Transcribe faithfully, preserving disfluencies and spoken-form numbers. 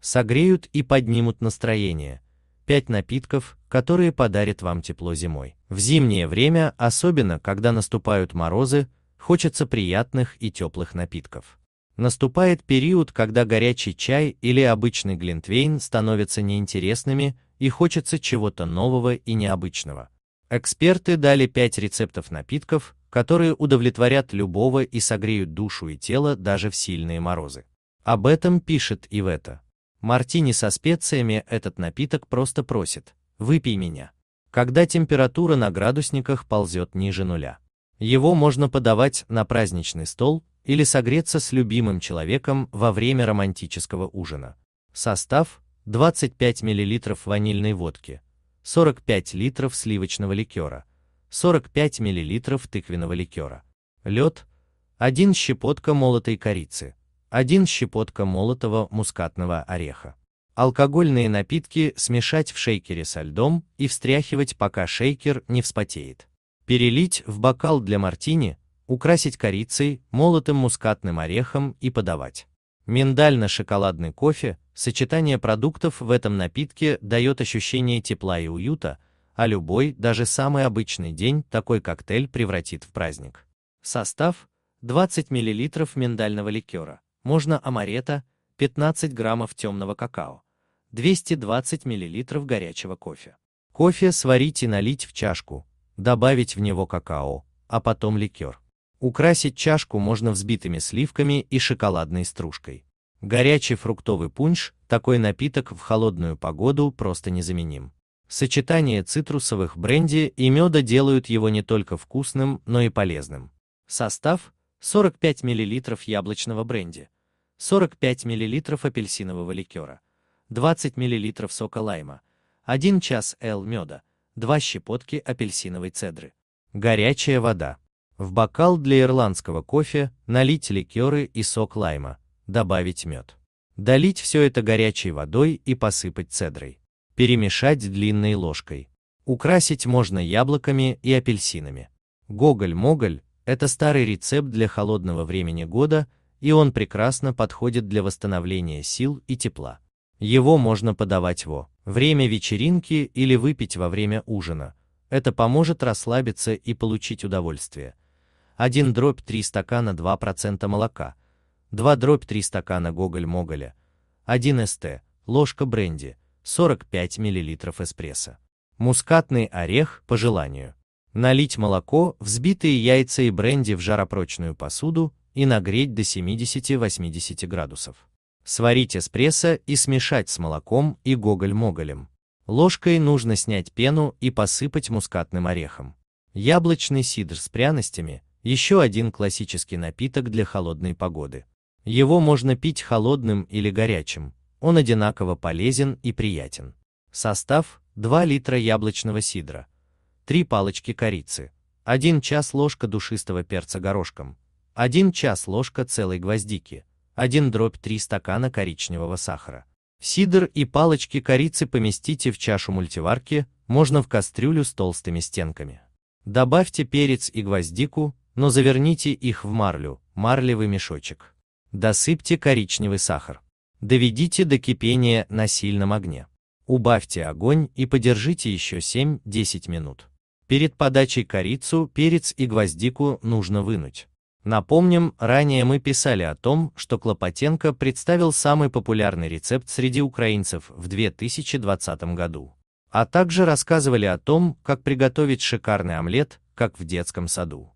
согреют и поднимут настроение. пять напитков, которые подарят вам тепло зимой. В зимнее время, особенно когда наступают морозы, хочется приятных и теплых напитков. Наступает период, когда горячий чай или обычный глинтвейн становятся неинтересными и хочется чего-то нового и необычного. Эксперты дали пять рецептов напитков, которые удовлетворят любого и согреют душу и тело даже в сильные морозы. Об этом пишет Ивета. Мартини со специями — этот напиток просто просит: «Выпей меня», когда температура на градусниках ползет ниже нуля. Его можно подавать на праздничный стол или согреться с любимым человеком во время романтического ужина. Состав: двадцать пять миллилитров ванильной водки, сорок пять литров сливочного ликера, сорок пять миллилитров тыквенного ликера, лед, одна щепотка молотой корицы, одна щепотка молотого мускатного ореха. Алкогольные напитки смешать в шейкере со льдом и встряхивать, пока шейкер не вспотеет. Перелить в бокал для мартини, украсить корицей, молотым мускатным орехом и подавать. Миндально-шоколадный кофе. Сочетание продуктов в этом напитке дает ощущение тепла и уюта, а любой, даже самый обычный день, такой коктейль превратит в праздник. Состав: двадцать миллилитров миндального ликера, можно амаретто, пятнадцать граммов темного какао, двести двадцать миллилитров горячего кофе. Кофе сварить и налить в чашку, добавить в него какао, а потом ликер. Украсить чашку можно взбитыми сливками и шоколадной стружкой. Горячий фруктовый пунш – такой напиток в холодную погоду просто незаменим. Сочетание цитрусовых бренди и меда делают его не только вкусным, но и полезным. Состав: сорок пять миллилитров яблочного бренди, сорок пять миллилитров апельсинового ликера, двадцать миллилитров сока лайма, один час-л меда, две щепотки апельсиновой цедры. Горячая вода. В бокал для ирландского кофе налить ликеры и сок лайма, добавить мед. Долить все это горячей водой и посыпать цедрой. Перемешать длинной ложкой. Украсить можно яблоками и апельсинами. Гоголь-моголь – это старый рецепт для холодного времени года, и он прекрасно подходит для восстановления сил и тепла. Его можно подавать во время вечеринки или выпить во время ужина. Это поможет расслабиться и получить удовольствие. один дробь три стакана два процента молока, два дробь три стакана гоголь-моголя, один эс-те, ложка бренди, сорок пять миллилитров эспрессо. Мускатный орех по желанию. Налить молоко, взбитые яйца и бренди в жаропрочную посуду и нагреть до семидесяти-восьмидесяти градусов. Сварить эспрессо и смешать с молоком и гоголь-моголем. Ложкой нужно снять пену и посыпать мускатным орехом. Яблочный сидр с пряностями – еще один классический напиток для холодной погоды. Его можно пить холодным или горячим, он одинаково полезен и приятен. Состав: два литра яблочного сидра, три палочки корицы, один час ложка душистого перца горошком, один час ложка целой гвоздики, один дробь три стакана коричневого сахара. Сидр и палочки корицы поместите в чашу мультиварки, можно в кастрюлю с толстыми стенками. Добавьте перец и гвоздику, но заверните их в марлю, марлевый мешочек. Досыпьте коричневый сахар. Доведите до кипения на сильном огне. Убавьте огонь и подержите еще семь-десять минут. Перед подачей корицу, перец и гвоздику нужно вынуть. Напомним, ранее мы писали о том, что Клопотенко представил самый популярный рецепт среди украинцев в две тысячи двадцатом году. А также рассказывали о том, как приготовить шикарный омлет, как в детском саду.